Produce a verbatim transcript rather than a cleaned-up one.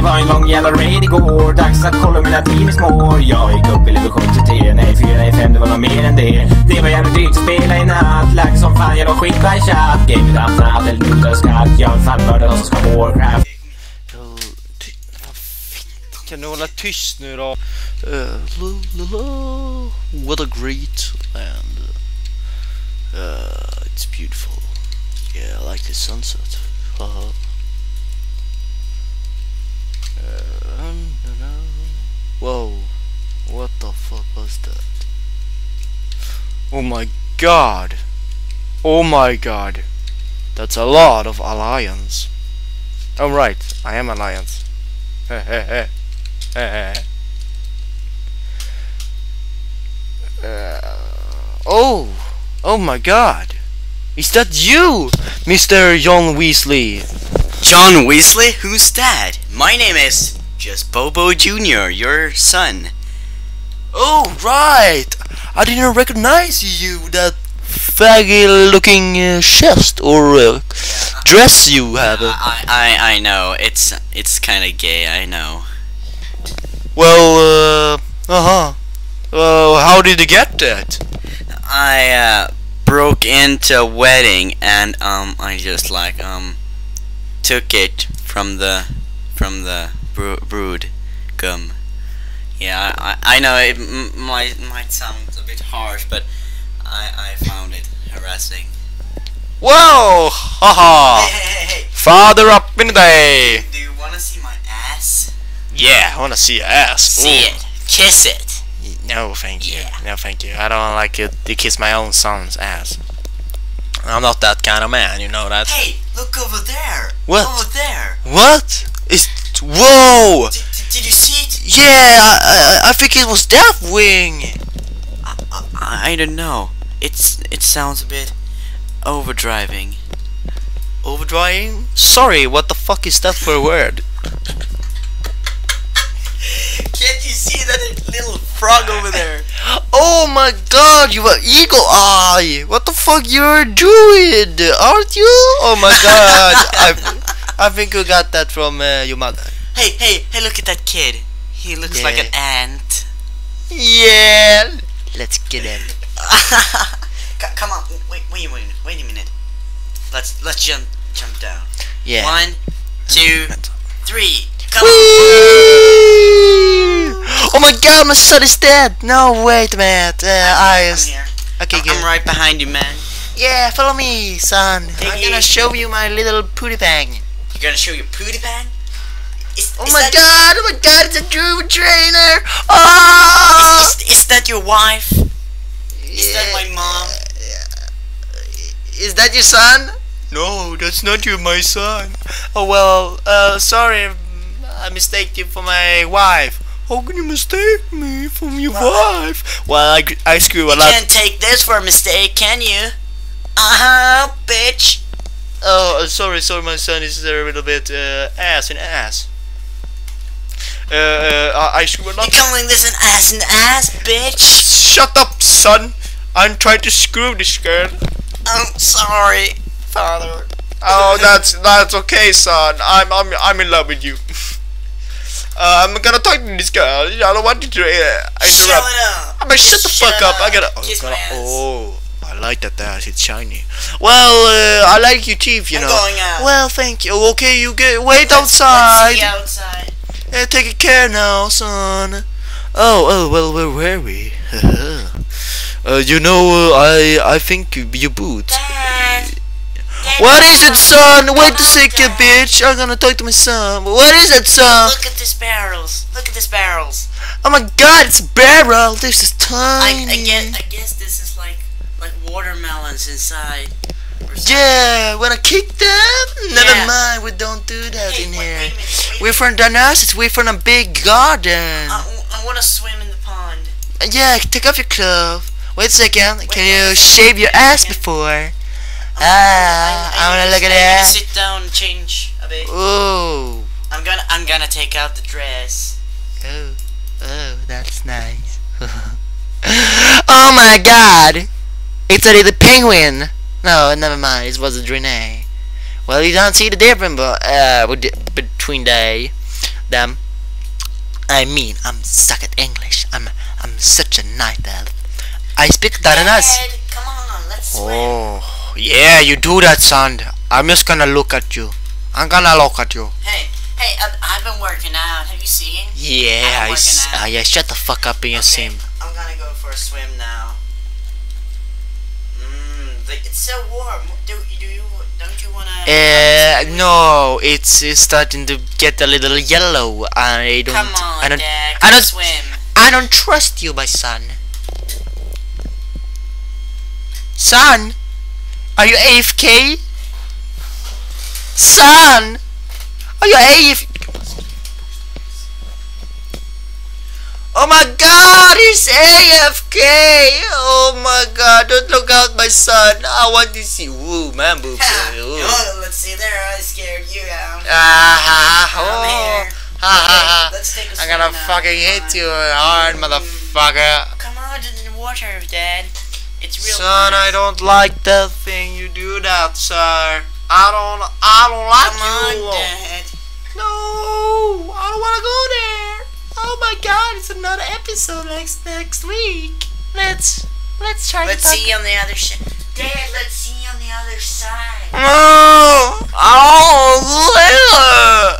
det var en gång jävla raid igår. Dags att kolla mina tidningsmål. Jag gick upp i level sjuttiotre, nej fyra, nej fem, det var nog mer än det. Det var jävligt dyrt att spela i natt. Lack som fan, jag var skitbra i chatt. Game utan fnatt, eller utan skatt. Jag är fan mördad som ska Warcraft. Kan du hålla tyst nu då? What a great land. Uh, it's beautiful. Yeah, I like the sunset. Uh-huh. uh, um, no, no. Whoa, what the fuck was that? Oh my god! Oh my god! That's a lot of alliance. Oh right, I am alliance. Heh heh. Oh! Oh my god! Is that you, Mister John Weasley? John Weasley? Who's that? My name is just Bobo Junior, your son. Oh, right! I didn't recognize you, that faggy-looking uh, chest or uh, dress you have. Uh, I, I, I know, it's it's kinda gay, I know. Well, uh, uh-huh. Well, how did you get that? I, uh, broke into a wedding and, um, I just, like, um, took it from the, from the bro brood gum. Yeah, I, I know it m might, might sound a bit harsh, but I, I found it harassing. Whoa! Haha! Hey, hey, hey, hey. Father up in the day! Do you wanna see my ass? Yeah, I wanna see your ass. See Ooh. It. Kiss it. No, thank you. Yeah. No, thank you. I don't like it to kiss my own son's ass. I'm not that kind of man, you know that. Hey, look over there. What? Over there. What? It's... Whoa! D did you see it? Yeah, I, I, I think it was Deathwing. I, I, I don't know. It's It sounds a bit... overdriving. Overdriving? Sorry, what the fuck is that for a word? Can't you see that little frog over there? Oh my god, you are eagle eye! What the fuck, you're a druid, aren't you? Oh my god, I, I think you got that from uh, your mother. Hey, hey, hey, look at that kid. He looks yeah. like an ant. Yeah, let's get him. Come on, wait, wait, wait, wait a minute. Let's let's jump, jump down. Yeah. One, two, three. Come on. Oh my god, my son is dead! No, wait, man. Uh, I'm, I'm here. Okay, I'm, good. I'm right behind you, man. Yeah, follow me, son. Hey, I'm hey, gonna hey. show you my little pootie bang. You're gonna show your pootie bang? Is, oh is my god, oh my god, it's a druid trainer! Oh! Is, is, is that your wife? Is yeah. that my mom? Is that your son? No, that's not you, my son. Oh well, uh, sorry, I mistaken you for my wife. How can you mistake me for your well, wife? Well, I, I screw a lot. You can't take this for a mistake, can you? Uh-huh, bitch. Oh, sorry, sorry, my son is a little bit uh, ass and ass. Uh, uh I screw a lot. You're calling this an ass and ass, bitch? Shut up, son. I'm trying to screw this girl. I'm sorry, father. Oh, that's that's okay, son. I'm I'm I'm in love with you. Uh, I'm gonna talk to this girl. I don't want you to uh, interrupt. Shut up! I'm gonna shut the shut fuck up. up! I gotta. Oh, gotta, oh, I like that ass. It's shiny. Well, uh, I like your teeth, you I'm know. Going out. Well, thank you. Okay, you get wait let's, outside. Let's see outside. Uh, take care now, son. Oh, oh, well, where were we? uh, you know, uh, I I think you boot. Dad. What is it, son? Wait a second, bitch. I'm gonna talk to my son. What is it, son? Look at these barrels. Look at these barrels. Oh my god, it's a barrel. This is tiny. I, I, guess, I guess this is like like watermelons inside. Yeah, when I kick them? Never yeah. mind, we don't do that hey, in wait, here. Wait minute, wait we're from Dynastics. We're from a big garden. I, I wanna swim in the pond. Yeah, take off your clothes. Wait a second. Wait, Can wait, you shave your ass second. before? Ah, I, I, I wanna look at that. I'm gonna sit down and change a bit. Ooh. I'm gonna, I'm gonna take out the dress. Oh, oh, that's nice. Oh my god! It's a little penguin. No, never mind. It was a Draenei. Well, you don't see the difference, but uh, between they. them. I mean, I'm stuck at English. I'm I'm such a night elf. I speak Daranas. Come on, let's swim. Oh, yeah, you do that, son. I'm just gonna look at you. I'm gonna look at you. Hey, hey, I've, I've been working out. Have you seen? Yeah, I. Uh, yeah, shut the fuck up in your sim. I'm gonna go for a swim now. Mmm, it's so warm. Do do you don't you wanna? Uh, no, it's, it's starting to get a little yellow. I don't. Come on, I don't. Dad, I don't swim. I don't trust you, my son. Son, are you A F K? Son, are you A F K? Oh my God, he's A F K! Oh my God, don't look out, my son. I want to see. Woo, man, boobs. Oh, let's see there. I scared you out. Ah, oh, ha ha ha! Let's take a swim. I'm gonna now. fucking Come hit on. you hard, mm. motherfucker. Come out in the water, Dad. It's real. Son, hard. I don't like that thing you do that, sir. I don't. I don't like Come you. On, Dad. No, I don't wanna go there. Oh my God! It's another episode next next week. Let's let's try. Let's to see you on the other side, Dad. Let's see you on the other side. No! Oh,